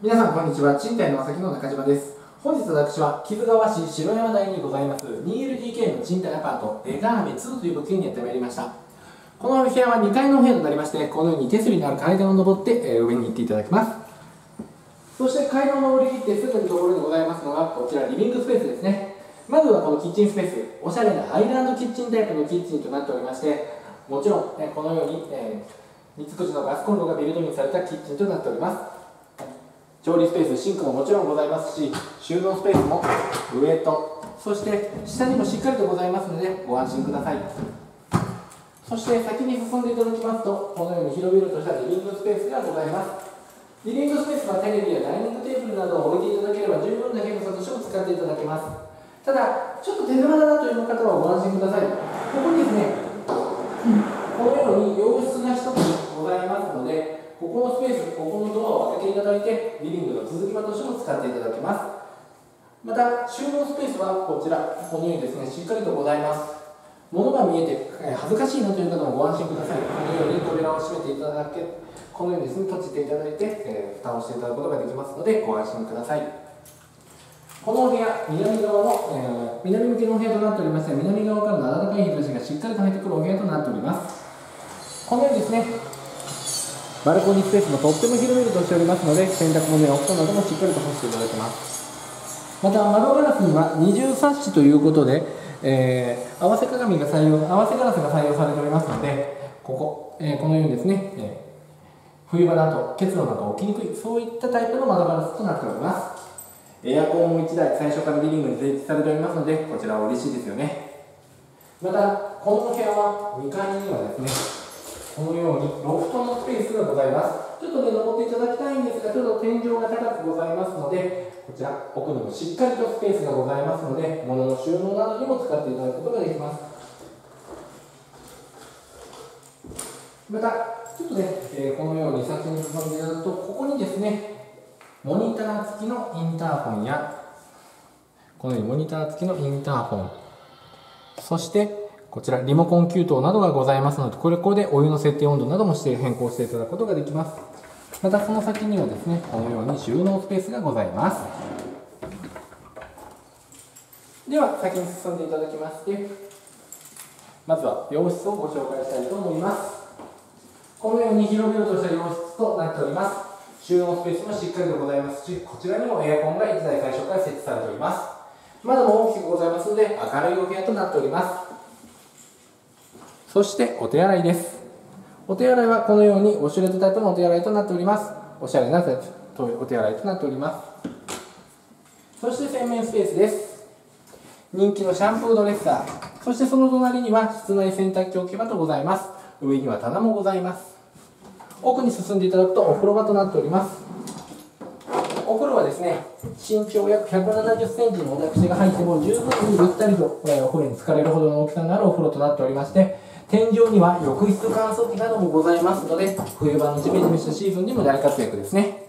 皆さんこんにちは、賃貸のあさきの中島です。本日私は木津川市城山台にございます 2LDK の賃貸アパートデガーメ2という物件にやってまいりました。このお部屋は2階のお部屋となりまして、このように手すりのある階段を上って上に行っていただきます。そして階段を上り切ってすぐのところにございますのがこちらリビングスペースですね。まずはこのキッチンスペース、おしゃれなアイランドキッチンタイプのキッチンとなっておりまして、もちろんこのように3つ口のガスコンロがビルドインされたキッチンとなっております。調理スペース、シンクももちろんございますし、収納スペースも上と、そして下にもしっかりとございますのでご安心ください。そして先に進んでいただきますと、このように広々としたリビングスペースがございます。リビングスペースはテレビやダイニングテーブルなどを置いていただければ十分な広さとしても使っていただけます。ただちょっと手狭だなという方はご安心ください。ここにですね、このように洋室が一つございますので、ここのスペース、ここのドアを開けていただいて、リビングの続き場としても使っていただけます。また、収納スペースはこちら、このようにですね、しっかりとございます。物が見えて恥ずかしいなという方もご安心ください。このように扉を閉めていただけ、このようにですね、閉じていただいて、蓋をしていただくことができますので、ご安心ください。このお部屋、南側の、南向けのお部屋となっておりまして、南側からの暖かい日差しがしっかりと入ってくるお部屋となっております。このようにですね、バルコニースペースもとっても広々としておりますので、洗濯物やお布団などもしっかりと干していただけます。また窓ガラスには二重サッシということで、合わせガラスが採用されておりますので、このようにですね、冬場だと結露なんか起きにくい、そういったタイプの窓ガラスとなっております。エアコンも1台最初からリビングに設置されておりますので、こちらは嬉しいですよね。またこのお部屋は2階にはですね、このようにロフトのスペースがございます。ちょっとね、登っていただきたいんですが、ちょっと天井が高くございますので、こちら、奥にもしっかりとスペースがございますので、物の収納などにも使っていただくことができます。また、ちょっとね、このように先に進んでいただくと、ここにですね、モニター付きのインターホンや、このようにモニター付きのインターホン、そして、こちらリモコン給湯などがございますので、これでお湯の設定温度などもして変更していただくことができます。またその先にはですね、このように収納スペースがございます。では先に進んでいただきまして、まずは洋室をご紹介したいと思います。このように広々とした洋室となっております。収納スペースもしっかりとございますし、こちらにもエアコンが1台最初から設置されております。窓も大きくございますので、明るいお部屋となっております。そしてお手洗いです。お手洗いはこのようにウォシュレットタイプのお手洗いとなっております。おしゃれなお手洗いとなっております。そして洗面スペースです。人気のシャンプードレッサー、そしてその隣には室内洗濯機置き場とございます。上には棚もございます。奥に進んでいただくとお風呂場となっております。お風呂はですね、身長約170センチの私が入っても十分にゆったりとお風呂に浸かれるほどの大きさのあるお風呂となっておりまして、天井には浴室乾燥機などもございますので、冬場のジメジメしたシーズンにも大活躍ですね。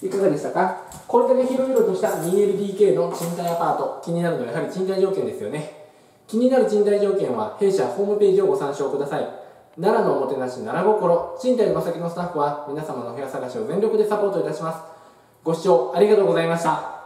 いかがでしたか？これだけ広々とした 2LDK の賃貸アパート、気になるのはやはり賃貸条件ですよね。気になる賃貸条件は弊社ホームページをご参照ください。奈良のおもてなし奈良心、賃貸のあさきのスタッフは皆様のお部屋探しを全力でサポートいたします。ご視聴ありがとうございました。